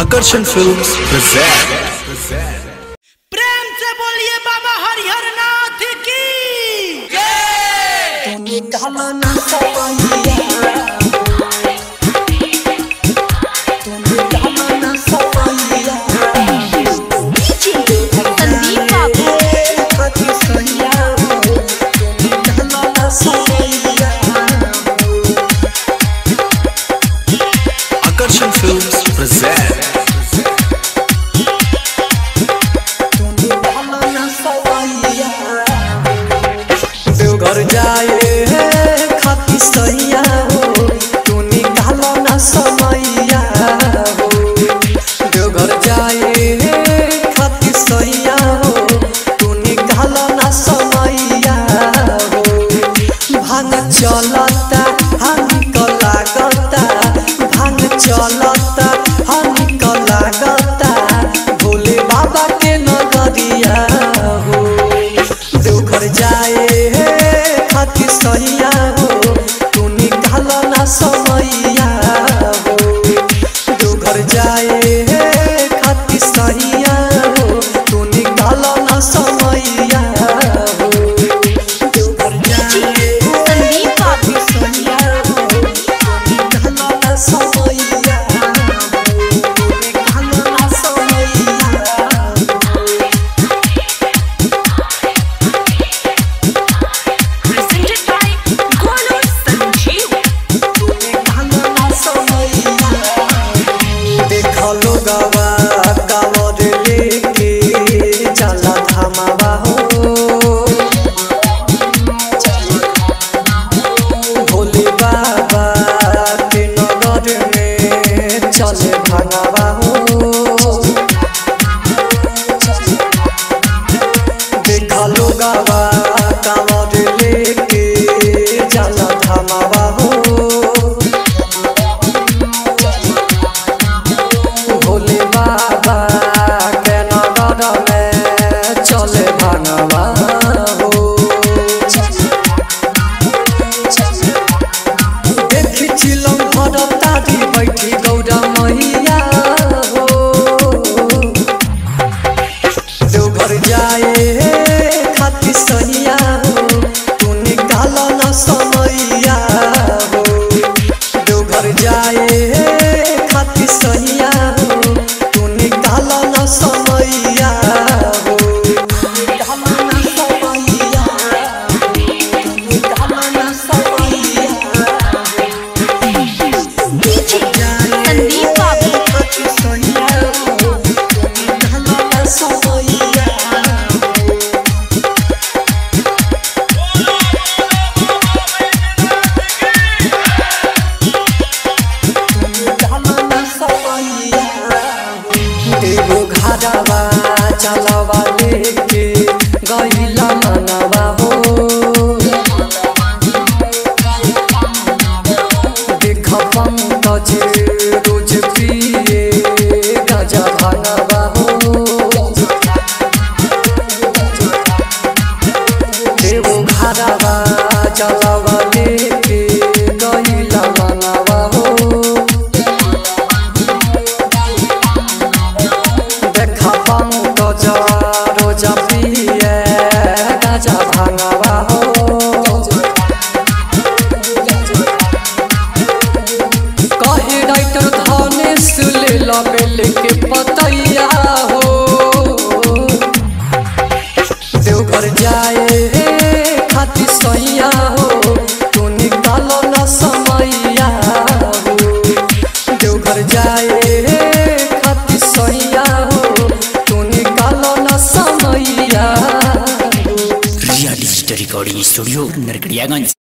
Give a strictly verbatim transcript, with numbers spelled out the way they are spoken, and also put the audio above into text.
आकर्षण films present प्रेम से बोलिए बाबा हरिहर नाथ की जय। आकर्षण फिल्म्स प्रेजेंट देवघर जाए खाती सैया हो तू निकालो ना समैया हो। देवघर जाए खाती सैया हो तू निकालो ना समैया हो। भांग चलता हमको लागता भांग चलता हमको लागता भोले बाबा के नगरिया हो। देवघर जाए खातिर सैया हो तू निकालो ना समैया हो। देवघर जाए खातिर सैया हो तू निकालो ना समैया हो। देवघर जाए खातिर सैया हो तू निकालो ना समैया हो तू निकालो ना समैया। देखलो गवा कांवर लेके चला धामावा हो भोले बाबा के नगर में चले भांगावा हो। देखलो गवा कांवर लेके चला धामावा हो सैया हो तू निकालो ना समैया हो। देवघर जाए खातिर सैया हो तू निकालो ना समैया हो। देवघरवा चलवा लेके गइला मनवा हो देखम तजे रोज पिए गाजा भांगवा हो। देवघरवा चलवा लेके गइला मनवा हो रोजा पिए गाजा भांगवा हो। कहे डॉक्टर धनेश ले लबेल के पतैया हो। देवघर जाए खातिर सैया हो तू निकालो ना समैया हो। देवघर जाए खातिर सैया हो रिया डिजिटल रिकॉर्डिंग स्टूडियो नरकटियागंज।